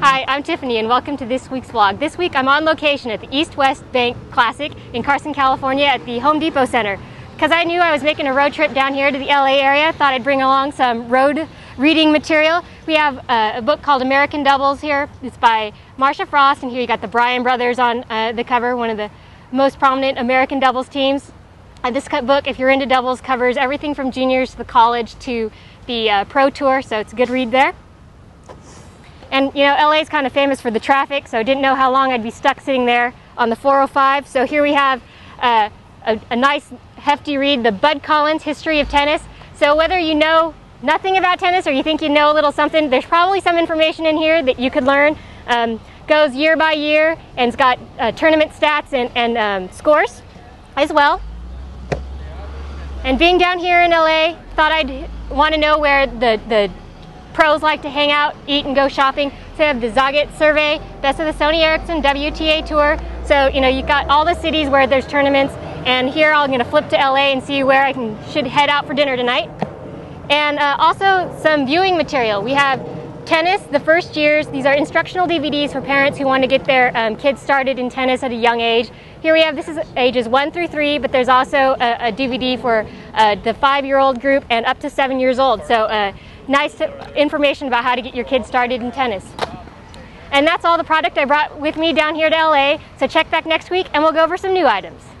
Hi, I'm Tiffany and welcome to this week's vlog. This week I'm on location at the East West Bank Classic in Carson, California at the Home Depot Center. Because I knew I was making a road trip down here to the LA area, I thought I'd bring along some road reading material. We have a book called American Doubles here. It's by Marcia Frost, and here you got the Bryan Brothers on the cover, one of the most prominent American doubles teams. This book, if you're into doubles, covers everything from juniors to the college to the pro tour, so it's a good read there. And you know, LA is kind of famous for the traffic, so I didn't know how long I'd be stuck sitting there on the 405. So here we have a nice hefty read, the Bud Collins History of Tennis. So whether you know nothing about tennis or you think you know a little something, there's probably some information in here that you could learn. Goes year by year, and it's got tournament stats and scores as well. And being down here in LA, thought I'd want to know where the pros like to hang out, eat, and go shopping. So they have the Zagat survey, best of the Sony Ericsson WTA tour. So you know, you've got all the cities where there's tournaments, and here I'm going to flip to LA and see where I should head out for dinner tonight. And also some viewing material. We have tennis, the first years. These are instructional DVDs for parents who want to get their kids started in tennis at a young age. Here we have, this is ages 1 through 3, but there's also a DVD for the 5-year-old group and up to 7 years old. So nice information about how to get your kids started in tennis. And that's all the product I brought with me down here to LA. So check back next week and we'll go over some new items.